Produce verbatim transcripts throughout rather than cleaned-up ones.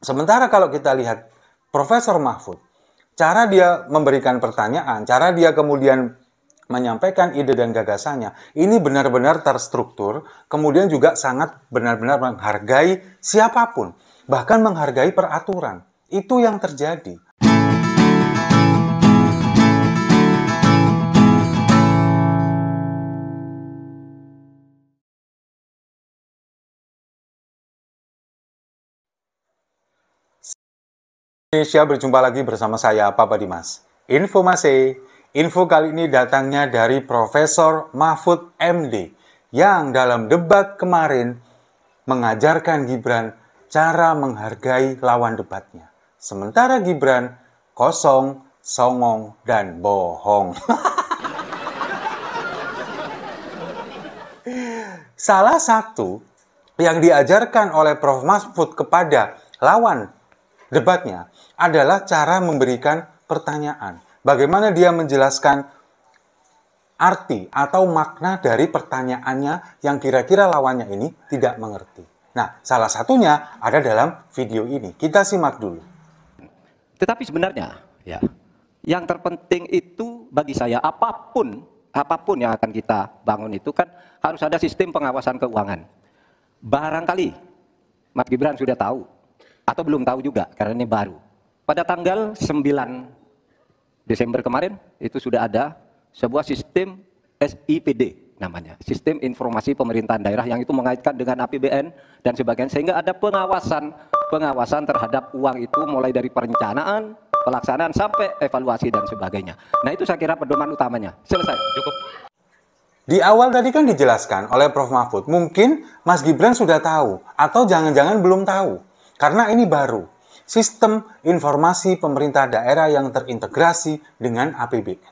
Sementara kalau kita lihat Profesor Mahfud, cara dia memberikan pertanyaan, cara dia kemudian menyampaikan ide dan gagasannya, ini benar-benar terstruktur, kemudian juga sangat benar-benar menghargai siapapun, bahkan menghargai peraturan. Itu yang terjadi. Indonesia, berjumpa lagi bersama saya, Papa Dimas. Infomase. Info kali ini datangnya dari Profesor Mahfud M D yang dalam debat kemarin mengajarkan Gibran cara menghargai lawan debatnya. Sementara Gibran kosong, songong, dan bohong. Salah satu yang diajarkan oleh Profesor Mahfud kepada lawan debatnya adalah cara memberikan pertanyaan. Bagaimana dia menjelaskan arti atau makna dari pertanyaannya yang kira-kira lawannya ini tidak mengerti. Nah, salah satunya ada dalam video ini. Kita simak dulu. Tetapi sebenarnya, ya, yang terpenting itu bagi saya apapun, apapun yang akan kita bangun itu kan harus ada sistem pengawasan keuangan. Barangkali Mas Gibran sudah tahu atau belum tahu juga karena ini baru. Pada tanggal sembilan Desember kemarin itu sudah ada sebuah sistem S I P D namanya, sistem informasi pemerintahan daerah, yang itu mengaitkan dengan A P B N dan sebagainya, sehingga ada pengawasan pengawasan terhadap uang itu mulai dari perencanaan, pelaksanaan sampai evaluasi dan sebagainya. Nah, itu saya kira pedoman utamanya. Selesai, cukup. Di awal tadi kan dijelaskan oleh Profesor Mahfud, mungkin Mas Gibran sudah tahu atau jangan-jangan belum tahu karena ini baru. Sistem informasi pemerintah daerah yang terintegrasi dengan A P B N.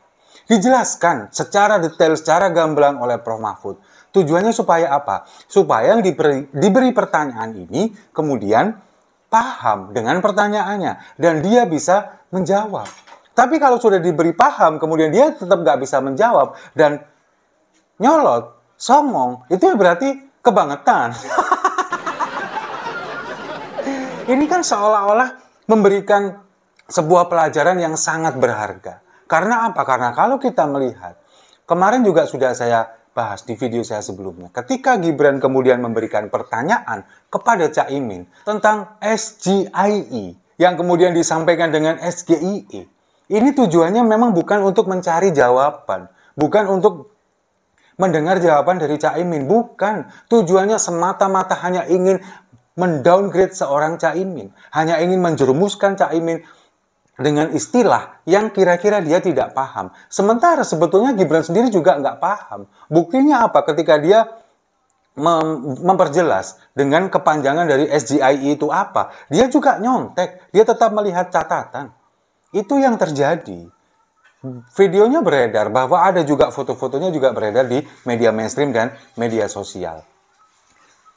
Dijelaskan secara detail, secara gamblang oleh Profesor Mahfud. Tujuannya supaya apa? Supaya yang diberi, diberi pertanyaan ini kemudian paham dengan pertanyaannya dan dia bisa menjawab. Tapi kalau sudah diberi paham kemudian dia tetap nggak bisa menjawab dan nyolot, songong, itu berarti kebangetan. Ini kan seolah-olah memberikan sebuah pelajaran yang sangat berharga. Karena apa? Karena kalau kita melihat, kemarin juga sudah saya bahas di video saya sebelumnya. Ketika Gibran kemudian memberikan pertanyaan kepada Cak Imin tentang S G I E, yang kemudian disampaikan dengan S G I E. Ini tujuannya memang bukan untuk mencari jawaban, bukan untuk mendengar jawaban dari Cak Imin, bukan. Tujuannya semata-mata hanya ingin mendowngrade seorang Cak Imin, hanya ingin menjerumuskan Cak Imin dengan istilah yang kira-kira dia tidak paham. Sementara sebetulnya Gibran sendiri juga nggak paham. Buktinya apa? Ketika dia mem memperjelas dengan kepanjangan dari S G I E itu apa, dia juga nyontek, dia tetap melihat catatan. Itu yang terjadi. Videonya beredar, bahwa ada juga foto-fotonya juga beredar di media mainstream dan media sosial.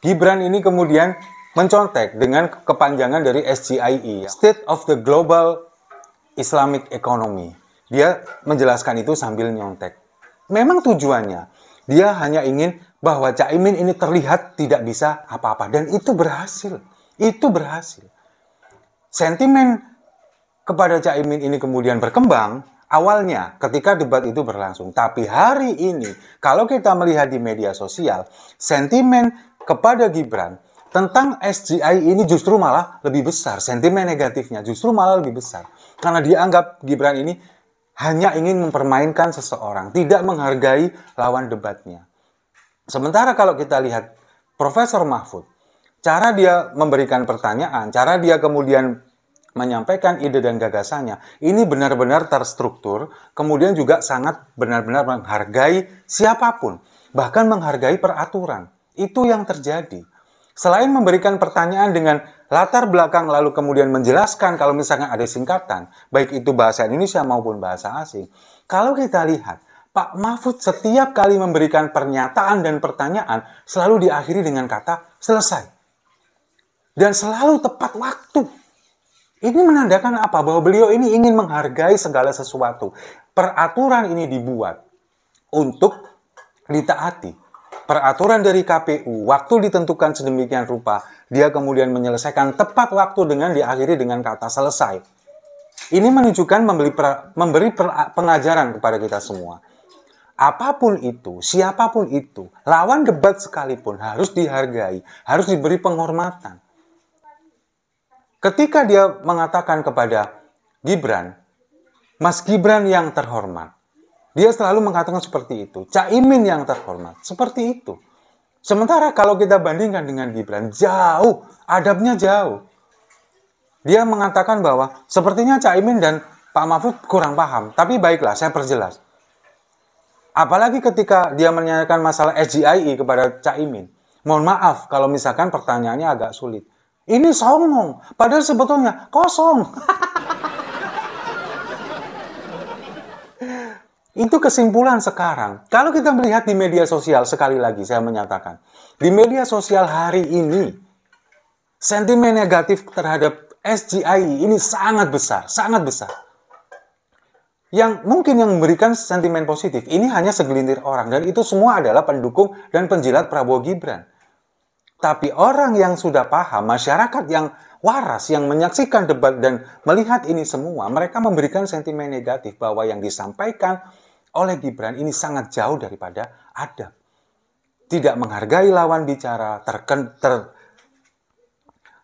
Gibran ini kemudian mencontek dengan kepanjangan dari S G I E, State of the Global Islamic Economy. Dia menjelaskan itu sambil nyontek. Memang tujuannya, dia hanya ingin bahwa Cak Imin ini terlihat tidak bisa apa-apa. Dan itu berhasil. Itu berhasil. Sentimen kepada Cak Imin ini kemudian berkembang awalnya ketika debat itu berlangsung. Tapi hari ini, kalau kita melihat di media sosial, sentimen kepada Gibran tentang S G I E ini justru malah lebih besar. Sentimen negatifnya justru malah lebih besar. Karena dianggap Gibran ini hanya ingin mempermainkan seseorang, tidak menghargai lawan debatnya. Sementara kalau kita lihat Profesor Mahfud, cara dia memberikan pertanyaan, cara dia kemudian menyampaikan ide dan gagasannya, ini benar-benar terstruktur, kemudian juga sangat benar-benar menghargai siapapun, bahkan menghargai peraturan. Itu yang terjadi. Selain memberikan pertanyaan dengan latar belakang lalu kemudian menjelaskan kalau misalkan ada singkatan, baik itu bahasa Indonesia maupun bahasa asing. Kalau kita lihat, Pak Mahfud setiap kali memberikan pernyataan dan pertanyaan selalu diakhiri dengan kata selesai. Dan selalu tepat waktu. Ini menandakan apa? Bahwa beliau ini ingin menghargai segala sesuatu. Peraturan ini dibuat untuk ditaati. peraturan dari K P U, waktu ditentukan sedemikian rupa, dia kemudian menyelesaikan tepat waktu dengan diakhiri dengan kata selesai. Ini menunjukkan memberi, per, memberi per, pengajaran kepada kita semua. Apapun itu, siapapun itu, lawan debat sekalipun harus dihargai, harus diberi penghormatan. Ketika dia mengatakan kepada Gibran, Mas Gibran yang terhormat, dia selalu mengatakan seperti itu, Cak Imin yang terhormat, seperti itu. Sementara kalau kita bandingkan dengan Gibran, jauh, adabnya jauh. Dia mengatakan bahwa sepertinya Cak Imin dan Pak Mahfud kurang paham, tapi baiklah saya perjelas. Apalagi ketika dia menanyakan masalah S G I E kepada Cak Imin. Mohon maaf kalau misalkan pertanyaannya agak sulit. Ini songong, padahal sebetulnya kosong. Itu kesimpulan sekarang. Kalau kita melihat di media sosial, sekali lagi saya menyatakan. Di media sosial hari ini, sentimen negatif terhadap S G I E ini sangat besar, sangat besar. Yang mungkin yang memberikan sentimen positif ini hanya segelintir orang, dan itu semua adalah pendukung dan penjilat Prabowo Gibran. Tapi orang yang sudah paham, masyarakat yang waras, yang menyaksikan debat dan melihat ini semua, mereka memberikan sentimen negatif bahwa yang disampaikan oleh Gibran ini sangat jauh daripada adab. Tidak menghargai lawan bicara, terken, ter,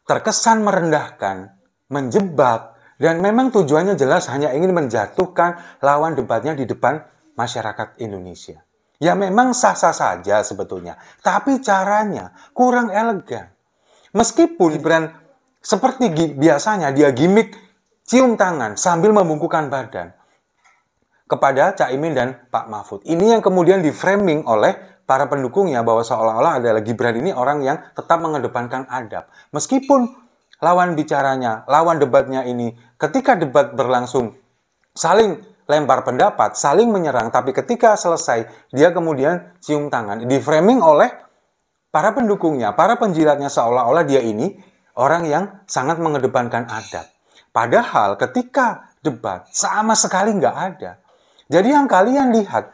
terkesan merendahkan, menjebak, dan memang tujuannya jelas hanya ingin menjatuhkan lawan debatnya di depan masyarakat Indonesia. Ya memang sah-sah saja sebetulnya, tapi caranya kurang elegan. Meskipun Gibran seperti biasanya dia gimmick cium tangan sambil membungkukkan badan kepada Cak Imin dan Pak Mahfud. Ini yang kemudian diframing oleh para pendukungnya bahwa seolah-olah adalah Gibran ini orang yang tetap mengedepankan adab. Meskipun lawan bicaranya, lawan debatnya ini ketika debat berlangsung saling lempar pendapat, saling menyerang, tapi ketika selesai dia kemudian cium tangan. Di-framing oleh para pendukungnya, para penjilatnya seolah-olah dia ini orang yang sangat mengedepankan adab. Padahal ketika debat sama sekali nggak ada. Jadi yang kalian lihat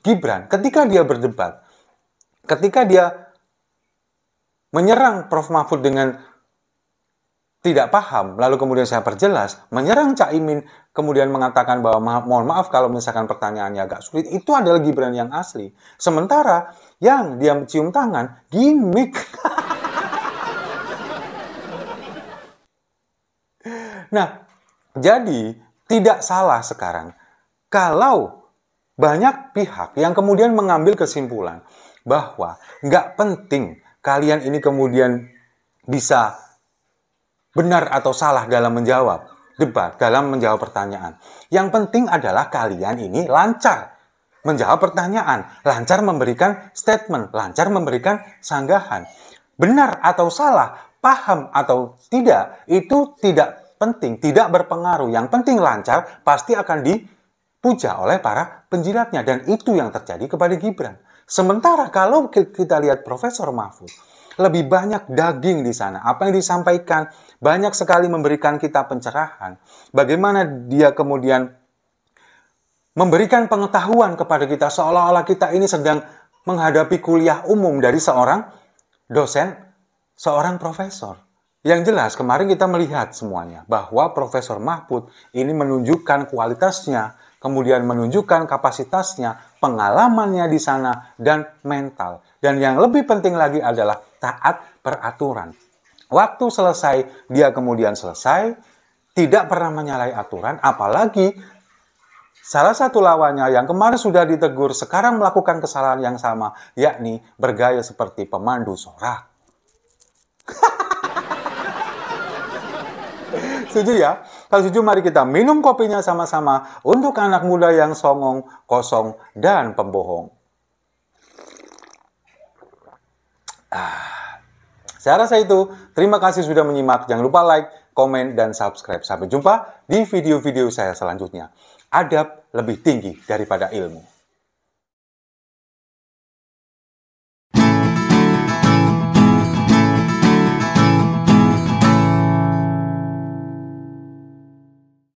Gibran ketika dia berdebat, ketika dia menyerang Prof Mahfud dengan tidak paham, lalu kemudian saya perjelas, menyerang Cak Imin, kemudian mengatakan bahwa ma mohon maaf kalau misalkan pertanyaannya agak sulit, itu adalah Gibran yang asli. Sementara yang dia cium tangan, gimmick. Nah, jadi tidak salah sekarang kalau banyak pihak yang kemudian mengambil kesimpulan bahwa nggak penting kalian ini kemudian bisa benar atau salah dalam menjawab debat, dalam menjawab pertanyaan. Yang penting adalah kalian ini lancar menjawab pertanyaan, lancar memberikan statement, lancar memberikan sanggahan. Benar atau salah, paham atau tidak, itu tidak penting, tidak berpengaruh. Yang penting lancar, pasti akan dipuja oleh para penjilatnya. Dan itu yang terjadi kepada Gibran. Sementara kalau kita lihat Profesor Mahfud, lebih banyak daging di sana. Apa yang disampaikan banyak sekali memberikan kita pencerahan. Bagaimana dia kemudian memberikan pengetahuan kepada kita seolah-olah kita ini sedang menghadapi kuliah umum dari seorang dosen, seorang profesor. Yang jelas kemarin kita melihat semuanya bahwa Profesor Mahfud ini menunjukkan kualitasnya, kemudian menunjukkan kapasitasnya, pengalamannya di sana, dan mental. Dan yang lebih penting lagi adalah taat peraturan. Waktu selesai, dia kemudian selesai, tidak pernah menyalahi aturan, apalagi salah satu lawannya yang kemarin sudah ditegur, sekarang melakukan kesalahan yang sama, yakni bergaya seperti pemandu sorak. Setuju ya? Kalau setuju mari kita minum kopinya sama-sama untuk anak muda yang songong, kosong, dan pembohong. Ah, saya rasa itu. Terima kasih sudah menyimak. Jangan lupa like, komen, dan subscribe. Sampai jumpa di video-video saya selanjutnya. Adab lebih tinggi daripada ilmu.